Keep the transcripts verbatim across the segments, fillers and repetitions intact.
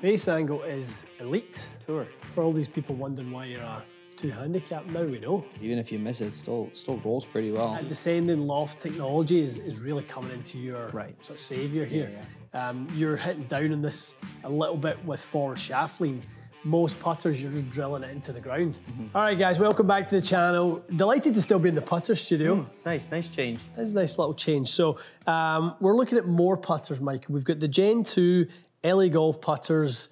Face angle is elite. Tour. For all these people wondering why you're a two handicap, now we know. Even if you miss it, it still, still rolls pretty well. That descending loft technology is, is really coming into your right. sort of saviour here. Yeah, yeah. Um, you're hitting down on this a little bit with forward shaft lean. Most putters, you're just drilling it into the ground. Mm-hmm. All right, guys, welcome back to the channel. Delighted to still be in the putter studio. Mm, it's nice, nice change. It is a nice little change. So um, we're looking at more putters, Mike. We've got the Gen two L A Golf putters,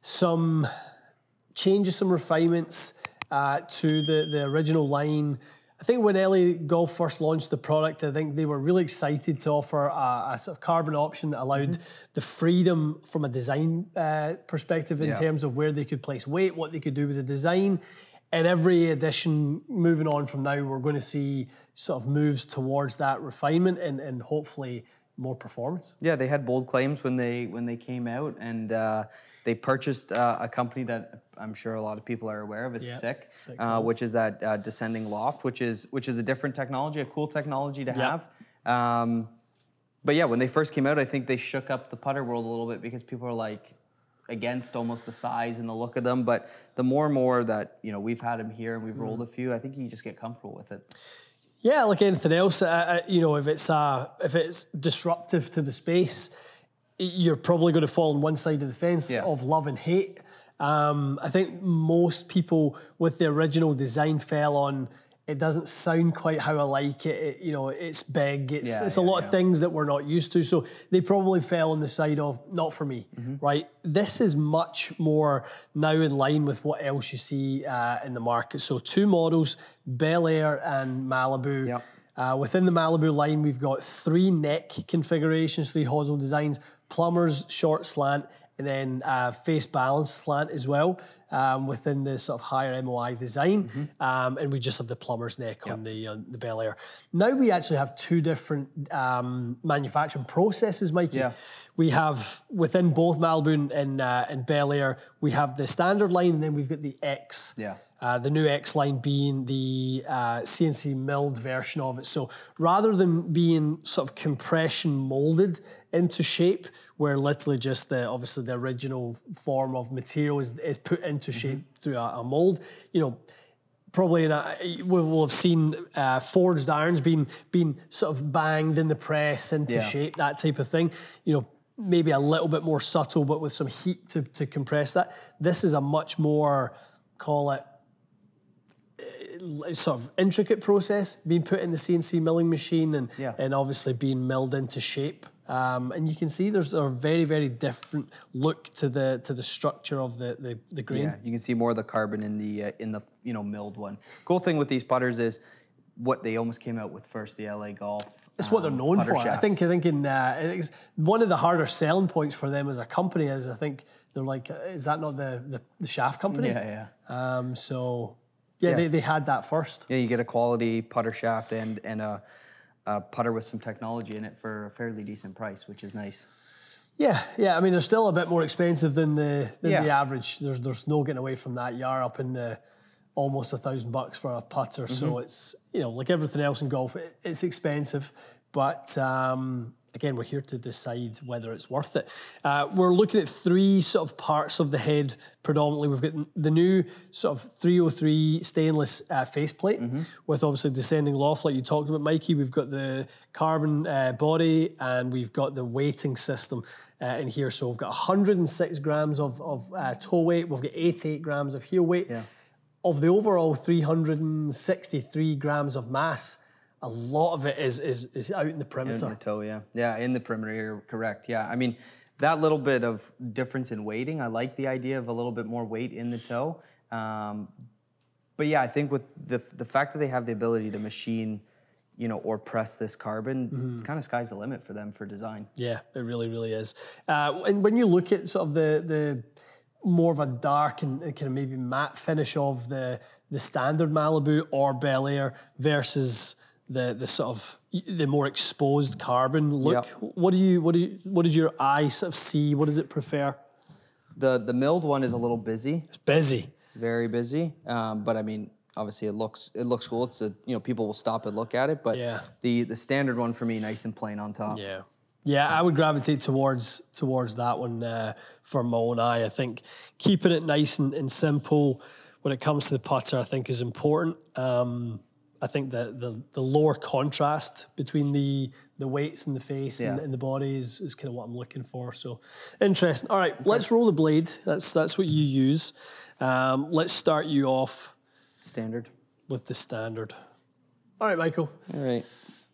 some changes, some refinements uh, to the, the original line. I think when L A Golf first launched the product, I think they were really excited to offer a, a sort of carbon option that allowed mm-hmm. the freedom from a design uh, perspective in yeah. terms of where they could place weight, what they could do with the design. And every edition moving on from now, we're going to see sort of moves towards that refinement and, and hopefully more performance. Yeah, they had bold claims when they when they came out, and uh, they purchased uh, a company that I'm sure a lot of people are aware of is yep. S I C, S I C uh, which is that uh, descending loft, which is which is a different technology, a cool technology to yep. have. Um, but yeah, when they first came out, I think they shook up the putter world a little bit because people are like against almost the size and the look of them. But the more and more that you know we've had them here and we've rolled mm. a few, I think you just get comfortable with it. Yeah, like anything else, uh, you know, if it's uh, if it's disruptive to the space, you're probably going to fall on one side of the fence yeah. of love and hate. Um, I think most people with the original design fell on it doesn't sound quite how I like it. it you know, it's big. It's yeah, it's yeah, a lot yeah. of things that we're not used to. So they probably fell on the side of not for me, mm-hmm. right? This is much more now in line with what else you see uh, in the market. So two models, Bel Air and Malibu. Yep. Uh, within the Malibu line, we've got three neck configurations, three hosel designs, plumber's short slant, and then uh, face balance slant as well um, within the sort of higher M O I design. Mm-hmm. um, and we just have the plumber's neck yep. on the on the Bel Air. Now we actually have two different um, manufacturing processes, Mikey. Yeah. We have within both Malibu and, uh, and Bel Air, we have the standard line and then we've got the X. Yeah. Uh, the new X line being the uh, C N C milled version of it. So rather than being sort of compression molded into shape, where literally just the obviously the original form of material is, is put into shape mm-hmm. through a, a mold, you know, probably in a, we'll have seen uh, forged irons being being sort of banged in the press into yeah. shape, that type of thing, you know, maybe a little bit more subtle, but with some heat to, to compress that. This is a much more, call it, sort of intricate process being put in the C N C milling machine and yeah. and obviously being milled into shape. Um, and you can see there's a very very different look to the to the structure of the the, the grain. Yeah, you can see more of the carbon in the uh, in the you know milled one. Cool thing with these putters is what they almost came out with first, the L A Golf. It's um, what they're known for. Shafts. I think I think in uh, it's one of the harder selling points for them as a company is I think they're like, is that not the the, the shaft company? Yeah, yeah. Um, so. Yeah, yeah. They, they had that first. Yeah, you get a quality putter shaft and, and a, a putter with some technology in it for a fairly decent price, which is nice. Yeah, yeah. I mean, they're still a bit more expensive than the than yeah. the average. There's there's no getting away from that. You are up in the almost a thousand bucks for a putter. Mm-hmm. So it's, you know, like everything else in golf, it, it's expensive. But um, again, we're here to decide whether it's worth it. Uh, we're looking at three sort of parts of the head predominantly. We've got the new sort of three oh three stainless uh, faceplate mm-hmm. with obviously descending loft like you talked about, Mikey. We've got the carbon uh, body and we've got the weighting system uh, in here. So we've got one hundred six grams of, of uh, toe weight. We've got eighty-eight grams of heel weight. Yeah. Of the overall three hundred sixty-three grams of mass, a lot of it is is is out in the perimeter. In the toe, yeah, yeah, in the perimeter. You're correct. Yeah, I mean, that little bit of difference in weighting, I like the idea of a little bit more weight in the toe. Um, but yeah, I think with the the fact that they have the ability to machine, you know, or press this carbon, mm-hmm. it's kind of sky's the limit for them for design. Yeah, it really, really is. Uh, and when you look at sort of the the more of a dark and kind of maybe matte finish of the the standard Malibu or Bel Air versus the the sort of the more exposed carbon look. Yep. What do you what do you, what does your eye sort of see? What does it prefer? The the milled one is a little busy. It's busy. Very busy. Um, but I mean, obviously it looks it looks cool. It's a, you know, people will stop and look at it. But yeah. the the standard one for me, nice and plain on top. Yeah. Yeah, I would gravitate towards towards that one uh, for my own eye. I think keeping it nice and, and simple when it comes to the putter, I think, is important. Um, I think that the the lower contrast between the the weights and the face yeah. and, and the body is, is kind of what I'm looking for. So interesting. All right, okay. Let's roll the blade. That's that's what you use. Um, let's start you off standard with the standard. All right, Michael. All right.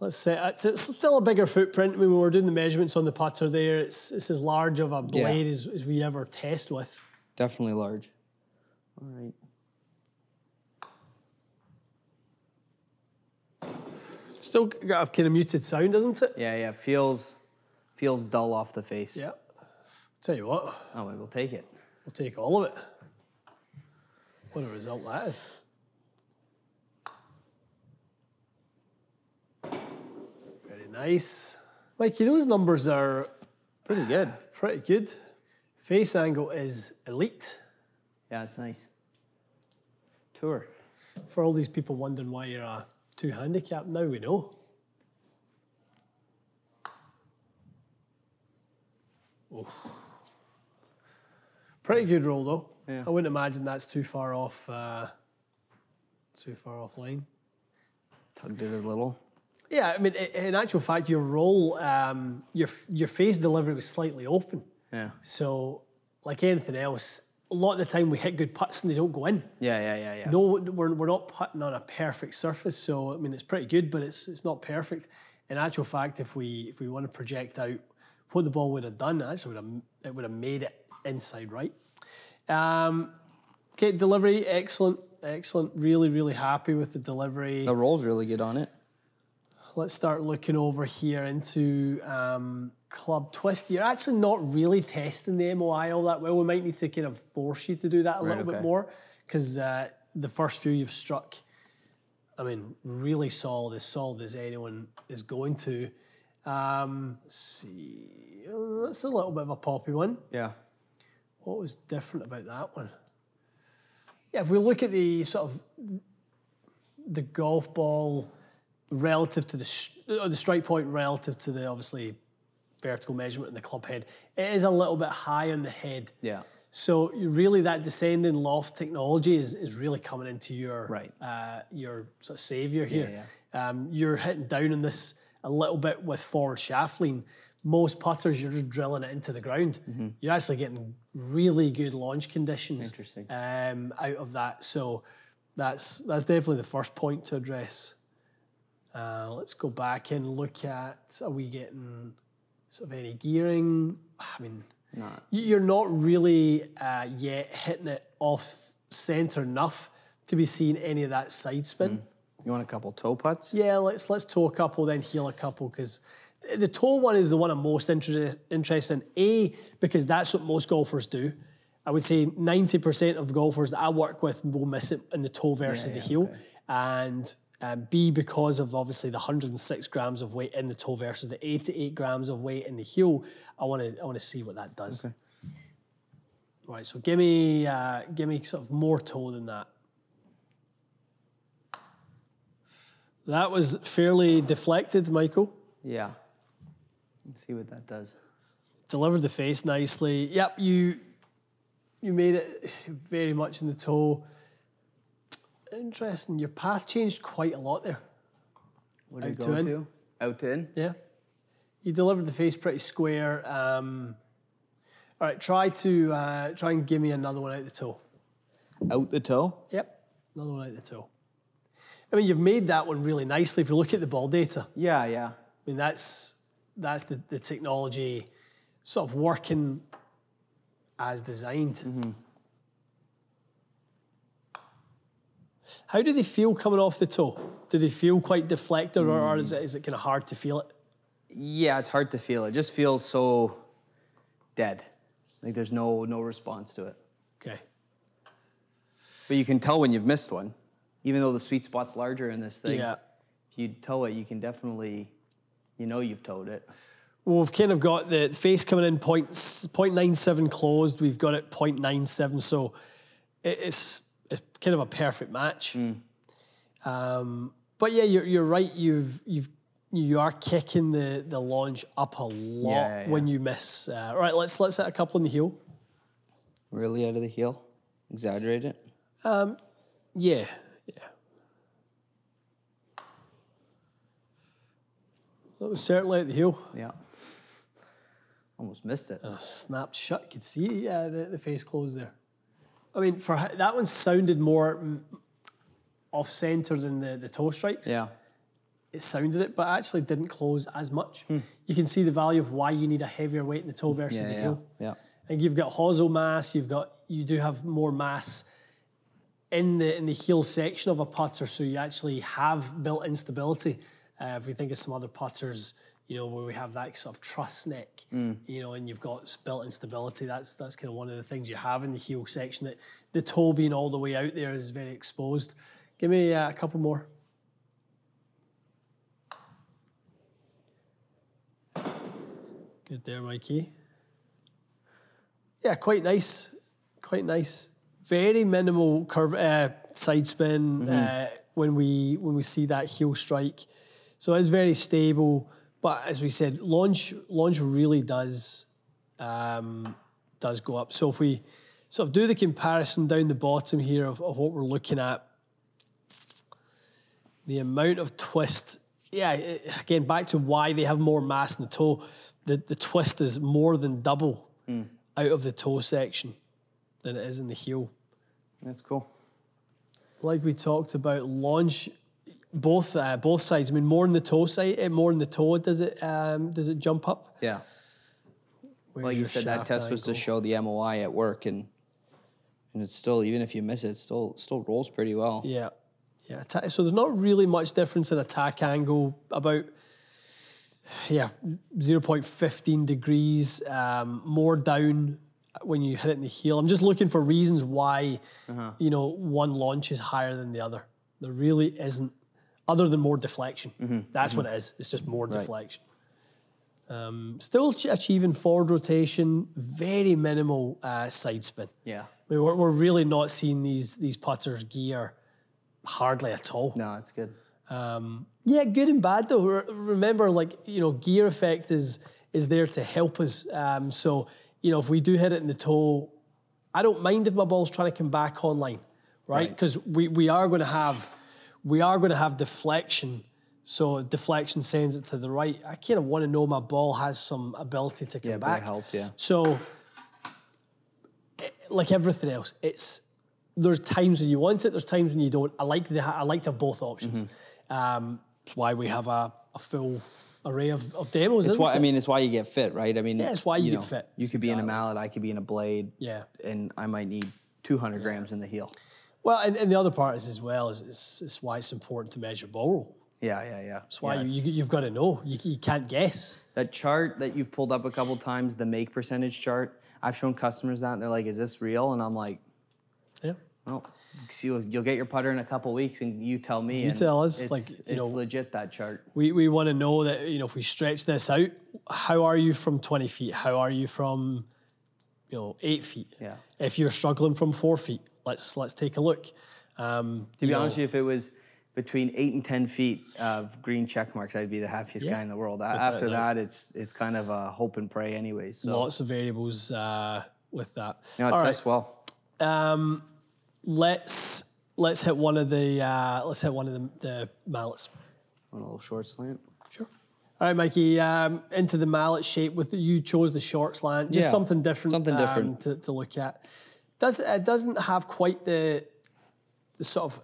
Let's say it's, it's still a bigger footprint. I mean, when we're doing the measurements on the putter there, it's, it's as large of a blade yeah. as, as we ever test with. Definitely large. All right. Still got a kind of muted sound, isn't it? Yeah, yeah. Feels feels dull off the face. Yeah. Tell you what. Oh, we'll take it. We'll take all of it. What a result that is. Nice. Mikey, those numbers are pretty good. Pretty good. Face angle is elite. Yeah, it's nice. Tour. For all these people wondering why you're a two handicap, now we know. Oh. Pretty good roll though. Yeah. I wouldn't imagine that's too far off uh, too far off line. Tugged it a little. Yeah, I mean, in actual fact, your roll, um, your your face delivery was slightly open. Yeah. So, like anything else, a lot of the time we hit good putts and they don't go in. Yeah, yeah, yeah, yeah. No, we're we're not putting on a perfect surface. So, I mean, it's pretty good, but it's it's not perfect. In actual fact, if we if we want to project out what the ball would have done, actually would have it would have made it inside right. Um, okay, delivery, excellent, excellent. Really, really happy with the delivery. The roll's really good on it. Let's start looking over here into um, club twist. You're actually not really testing the M O I all that well. We might need to kind of force you to do that a right, little okay. bit more because uh, the first few you've struck, I mean, really solid, as solid as anyone is going to. Um, let's see. Oh, that's a little bit of a poppy one. Yeah. What was different about that one? Yeah, if we look at the sort of the golf ball relative to the, the strike point relative to the obviously vertical measurement in the club head, it is a little bit high on the head. Yeah. So really that descending loft technology is, is really coming into your right. uh, your sort of saviour here. Yeah, yeah. Um, you're hitting down on this a little bit with forward shaft lean. Most putters, you're just drilling it into the ground. Mm-hmm. You're actually getting really good launch conditions Interesting. Um, out of that. So that's that's definitely the first point to address. Uh, let's go back and look at, are we getting sort of any gearing? I mean, no. you're not really uh, yet hitting it off center enough to be seeing any of that side spin. Mm. You want a couple toe putts? Yeah, let's let's toe a couple, then heel a couple, because the toe one is the one I'm most inter interested in. A, because that's what most golfers do. I would say ninety percent of golfers that I work with will miss it in the toe versus yeah, yeah, the heel. Okay. And... Um, B, because of obviously the one hundred and six grams of weight in the toe versus the eighty-eight grams of weight in the heel, I want to I want to see what that does. Okay. Right, so give me uh, give me sort of more toe than that. That was fairly deflected, Michael. Yeah. Let's see what that does. Delivered the face nicely. Yep, you you made it very much in the toe. Interesting. Your path changed quite a lot there. What did it go to? Out to in? Yeah. You delivered the face pretty square. Um, all right, try to uh, try and give me another one out the toe. Out the toe? Yep. Another one out the toe. I mean, you've made that one really nicely if you look at the ball data. Yeah, yeah. I mean, that's that's the, the technology sort of working as designed. Mm-hmm. How do they feel coming off the toe? Do they feel quite deflected, or, or is it, is it kind of hard to feel it? Yeah, it's hard to feel. It just feels so dead. Like there's no no response to it. Okay. But you can tell when you've missed one. Even though the sweet spot's larger in this thing, yeah. if you toe it, you can definitely, you know you've towed it. Well, we've kind of got the face coming in point nine seven closed. We've got it point nine seven, so it, it's... it's kind of a perfect match. Mm. Um, but yeah, you're, you're right. You've, you've you are kicking the, the launch up a lot yeah, yeah. when you miss. Uh, right, let's let's hit a couple in the heel. Really out of the heel? Exaggerate it? Um, yeah, yeah. That was certainly out the heel. Yeah. Almost missed it. Uh, snapped shut. Could see uh, the, the face closed there. I mean, for that one sounded more off-centre than the, the toe strikes. Yeah. It sounded it, but actually didn't close as much. Hmm. You can see the value of why you need a heavier weight in the toe versus yeah, the heel. Yeah, yeah. And you've got hosel mass, you've got you do have more mass in the in the heel section of a putter, so you actually have built-in stability. Uh, if we think of some other putters, you know, where we have that sort of truss neck, mm. you know, and you've got built-in stability, that's that's kind of one of the things you have in the heel section. That the toe being all the way out there is very exposed. Give me uh, a couple more. Good there, Mikey. Yeah, quite nice, quite nice. Very minimal curve, uh, side spin mm-hmm. uh, when we when we see that heel strike. So it's very stable, but as we said, launch launch really does um, does go up. So if we sort of do the comparison down the bottom here of, of what we're looking at, the amount of twist. Yeah, it, again, back to why they have more mass in the toe. The, the twist is more than double mm. out of the toe section than it is in the heel. That's cool. Like we talked about, launch both uh, both sides. I mean, more in the toe side, more in the toe. Does it um, does it jump up? Yeah. Where's like you said, that test was to show the M O I at work, and and it's still, even if you miss it, it still still rolls pretty well. Yeah, yeah. So there's not really much difference in attack angle about. Yeah, zero point one five degrees, um, more down when you hit it in the heel. I'm just looking for reasons why, uh-huh. you know, one launch is higher than the other. There really isn't, other than more deflection. Mm-hmm. That's mm-hmm. what it is. It's just more right. deflection. Um, still achieving forward rotation, very minimal uh, side spin. Yeah. I mean, we're, we're really not seeing these, these putters gear hardly at all. No, it's good. Um, yeah, good and bad though. Remember, like, you know, gear effect is is there to help us. Um, so, you know, if we do hit it in the toe, I don't mind if my ball's trying to come back online, right? Because right. we, we are going to have we are going to have deflection. So deflection sends it to the right. I kind of want to know my ball has some ability to come yeah, back. Help, yeah. So, it, like everything else, it's there's times when you want it. There's times when you don't. I like the I like to have both options. Mm-hmm. Um, it's why we have a, a full array of, of demos. It's why, it? I mean, it's why you get fit, right? I mean, yeah, it's why you, you know, get fit. You could exactly. be in a mallet, I could be in a blade, yeah, and I might need two hundred yeah. grams in the heel. Well, and, and the other part is as well is it's, it's why it's important to measure ball roll. Yeah, yeah, yeah. It's why yeah, you, it's, you, you've got to know. You, you can't guess. That chart that you've pulled up a couple times, the make percentage chart. I've shown customers that, and they're like, "Is this real?" And I'm like, "Yeah." Well, you'll get your putter in a couple of weeks, and you tell me. You and tell us, it's, like you it's know, legit that chart. We we want to know that, you know, if we stretch this out, how are you from twenty feet? How are you from, you know, eight feet? Yeah. If you're struggling from four feet, let's let's take a look. Um, to be know, honest, if it was between eight and ten feet of green check marks, I'd be the happiest yeah, guy in the world. After that, that, it's it's kind of a hope and pray, anyways. So. Lots of variables uh, with that. You know, it tests well. Um, Let's let's hit one of the uh, let's hit one of the, the mallets. Want a little short slant? Sure. All right, Mikey. Um, into the mallet shape. With the, you chose the short slant. Just yeah, something different. Something different um, to, to look at. Does it doesn't have quite the, the sort of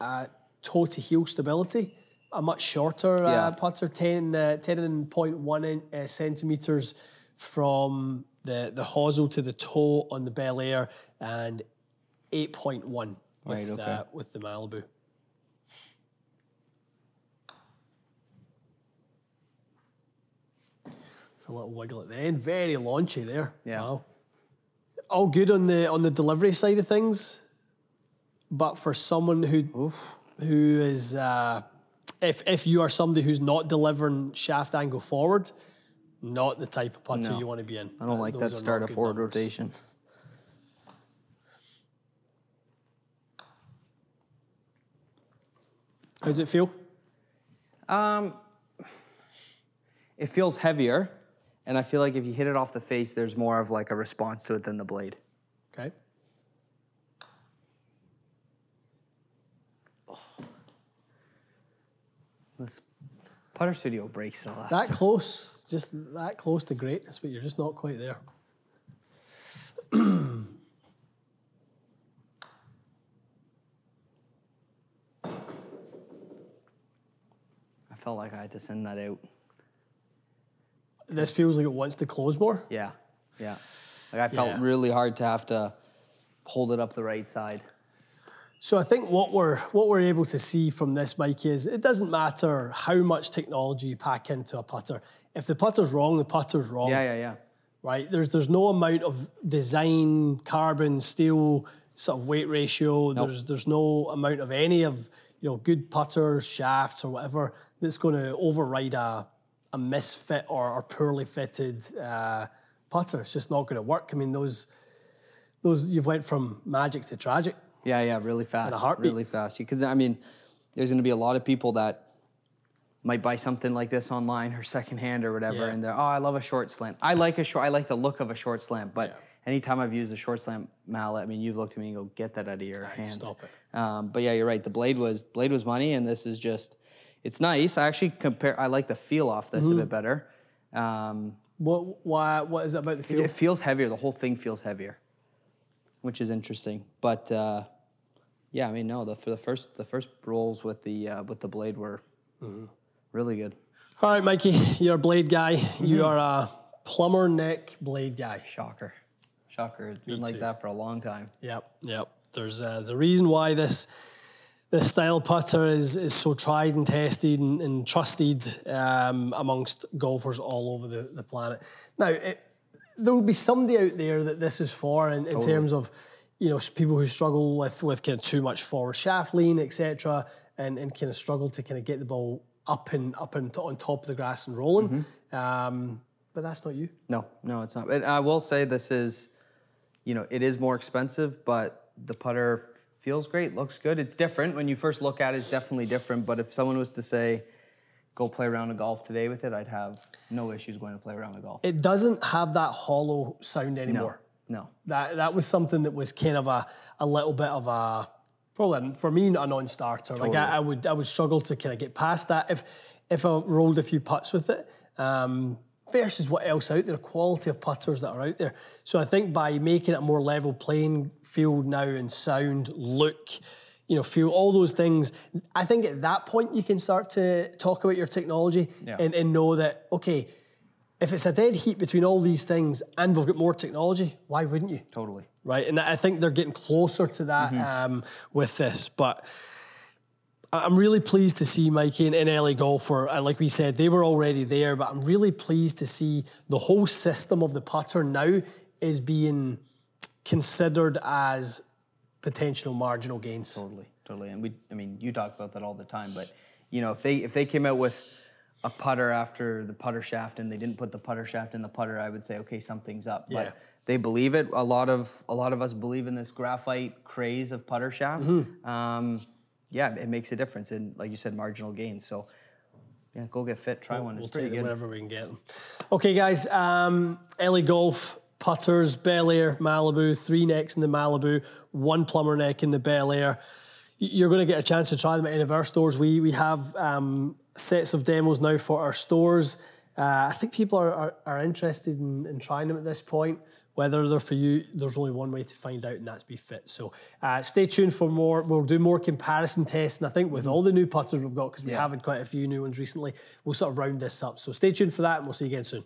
uh, toe to heel stability. A much shorter yeah. uh, putter, ten uh, ten point one in, uh, centimeters from the the hosel to the toe on the Bel Air, and eight point one with, right, okay. uh, with the Malibu. It's a little wiggle at the end. Very launchy there. Yeah. Wow. All good on the on the delivery side of things, but for someone who Oof. who is uh, if if you are somebody who's not delivering shaft angle forward, not the type of putter no. you want to be in. I don't uh, like that start of forward numbers. rotation. How does it feel? Um, it feels heavier, and I feel like if you hit it off the face, there's more of like a response to it than the blade. Okay. Oh. This putter studio breaks a lot. That close, just that close to greatness, but you're just not quite there. I felt like I had to send that out. This feels like it wants to close more? Yeah, yeah. Like I felt yeah. really hard to have to hold it up the right side. So I think what we're, what we're able to see from this, Mike, is it doesn't matter how much technology you pack into a putter. If the putter's wrong, the putter's wrong. Yeah, yeah, yeah. Right, there's there's no amount of design, carbon, steel sort of weight ratio. Nope. There's there's no amount of any of you know good putters, shafts, or whatever that's going to override a a misfit or, or poorly fitted uh, putter. It's just not going to work. I mean, those those you've went from magic to tragic. Yeah, yeah, really fast, in a heartbeat. Really fast. Because I mean, there's going to be a lot of people that might buy something like this online or secondhand or whatever, yeah. and they're, oh, I love a short slant. I like a short, I like the look of a short slant, but yeah. anytime I've used a short slant mallet, I mean, you've looked at me and go, get that out of your right, hands. Stop it. Um, but yeah, you're right. The blade was blade was money, and this is just, it's nice. I actually compare, I like the feel off this mm-hmm. a bit better. Um, what, why, what is it about the feel? It, it feels heavier. The whole thing feels heavier, which is interesting. But uh, yeah, I mean, no, the for the first the first rolls with the uh, with the blade were. Mm-hmm. Really good. All right, Mikey, you're a blade guy. Mm-hmm. You are a plumber neck blade guy. Shocker. Shocker. It's been like that for a long time. Yep, yep. There's, uh, there's a reason why this this style putter is, is so tried and tested and, and trusted um, amongst golfers all over the, the planet. Now, it, there will be somebody out there that this is for in, in totally. terms of you know people who struggle with, with kind of too much forward shaft lean, et cetera, and, and kind of struggle to kind of get the ball up and up and on top of the grass and rolling. Mm-hmm. um, but that's not you. No, no, it's not. And I will say this is, you know, it is more expensive, but the putter feels great, looks good. It's different. When you first look at it, it's definitely different. But if someone was to say, go play a round of golf today with it, I'd have no issues going to play a round of golf. It doesn't have that hollow sound anymore. No, no. That, that was something that was kind of a, a little bit of a, Probably, for me, a non-starter. Totally. Like I, I would, I would struggle to kind of get past that if, if I rolled a few putts with it. Um, versus what else out there, quality of putters that are out there. So I think by making it a more level playing field now, and sound, look, you know, feel, all those things. I think at that point you can start to talk about your technology yeah. and, and know that okay, if it's a dead heat between all these things and we've got more technology, why wouldn't you? Totally. Right, and I think they're getting closer to that mm-hmm. um, with this. But I'm really pleased to see Mikey and, and L A Golf were, like we said, they were already there, but I'm really pleased to see the whole system of the putter now is being considered as potential marginal gains. Totally, totally. And we, I mean, you talk about that all the time, but you know, if they if they came out with a putter after the putter shaft and they didn't put the putter shaft in the putter, I would say, okay, something's up. Yeah. But they believe it. A lot of a lot of us believe in this graphite craze of putter shafts. Mm-hmm. um, yeah, it makes a difference in, like you said, marginal gains. So yeah, go get fit, try we'll, one. It's we'll pretty good. Whatever we can get. Okay, guys. Um, L A Golf putters, Bel Air, Malibu, three necks in the Malibu, one plumber neck in the Bel Air. You're going to get a chance to try them at any of our stores. We we have um, sets of demos now for our stores. Uh, I think people are are, are interested in, in trying them at this point. Whether they're for you, there's only one way to find out, and that's be fit. So uh, stay tuned for more. We'll do more comparison tests, and I think with all the new putters we've got, because we yeah. have had quite a few new ones recently, we'll sort of round this up. So stay tuned for that, and we'll see you again soon.